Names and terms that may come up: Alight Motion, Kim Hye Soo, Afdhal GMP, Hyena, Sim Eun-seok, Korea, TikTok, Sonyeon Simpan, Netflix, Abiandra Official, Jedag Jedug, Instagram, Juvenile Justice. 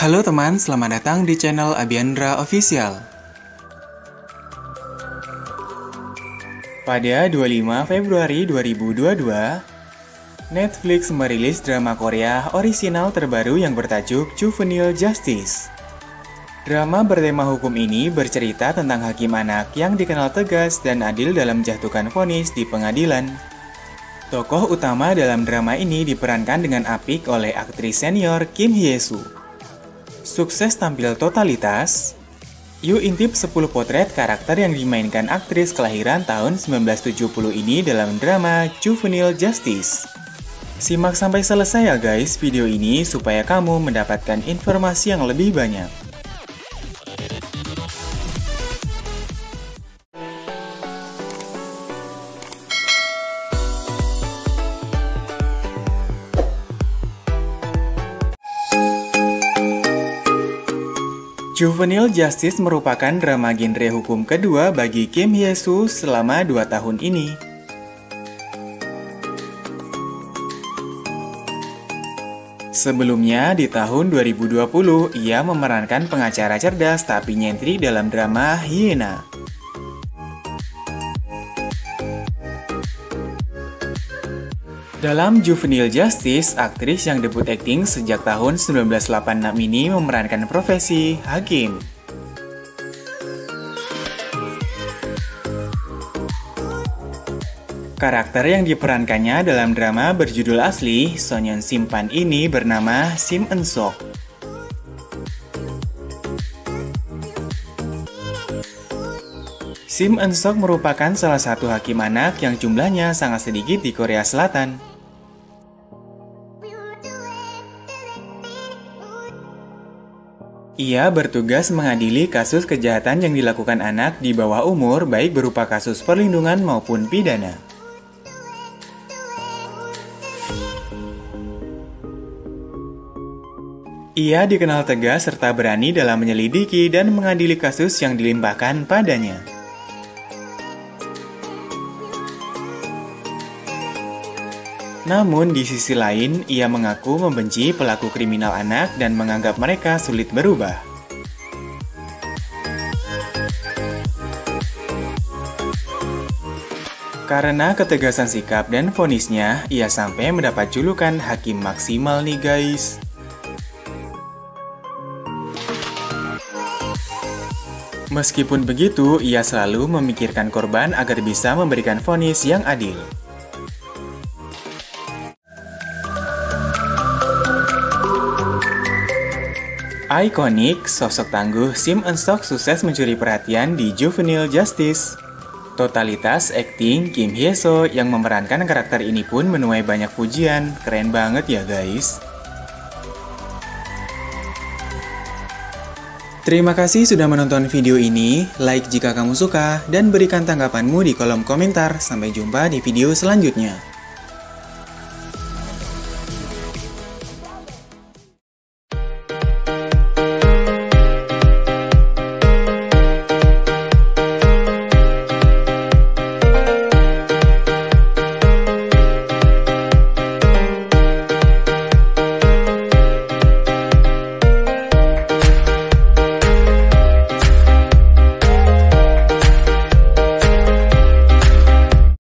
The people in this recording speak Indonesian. Halo teman, selamat datang di channel Abiandra Official. Pada 25 Februari 2022, Netflix merilis drama Korea orisinal terbaru yang bertajuk Juvenile Justice. Drama bertema hukum ini bercerita tentang hakim anak yang dikenal tegas dan adil dalam menjatuhkan vonis di pengadilan. Tokoh utama dalam drama ini diperankan dengan apik oleh aktris senior Kim Hye Soo. Sukses tampil totalitas, Yu intip 10 potret karakter yang dimainkan aktris kelahiran tahun 1970 ini dalam drama Juvenile Justice. Simak sampai selesai ya guys video ini supaya kamu mendapatkan informasi yang lebih banyak. Juvenile Justice merupakan drama genre hukum kedua bagi Kim Hye Soo selama 2 tahun ini. Sebelumnya, di tahun 2020, ia memerankan pengacara cerdas tapi nyentri dalam drama Hyena. Dalam Juvenile Justice, aktris yang debut akting sejak tahun 1986 ini memerankan profesi hakim. Karakter yang diperankannya dalam drama berjudul asli Sonyeon Simpan ini bernama Sim Eun-seok. Sim Eun-seok merupakan salah satu hakim anak yang jumlahnya sangat sedikit di Korea Selatan. Ia bertugas mengadili kasus kejahatan yang dilakukan anak di bawah umur, baik berupa kasus perlindungan maupun pidana. Ia dikenal tegas serta berani dalam menyelidiki dan mengadili kasus yang dilimpahkan padanya. Namun, di sisi lain, ia mengaku membenci pelaku kriminal anak dan menganggap mereka sulit berubah. Karena ketegasan sikap dan vonisnya, ia sampai mendapat julukan hakim maksimal nih guys. Meskipun begitu, ia selalu memikirkan korban agar bisa memberikan vonis yang adil. Ikonik, sosok tangguh Sim Eun-seok sukses mencuri perhatian di Juvenile Justice. Totalitas akting Kim Hye Soo yang memerankan karakter ini pun menuai banyak pujian, keren banget ya guys. Terima kasih sudah menonton video ini, like jika kamu suka, dan berikan tanggapanmu di kolom komentar. Sampai jumpa di video selanjutnya.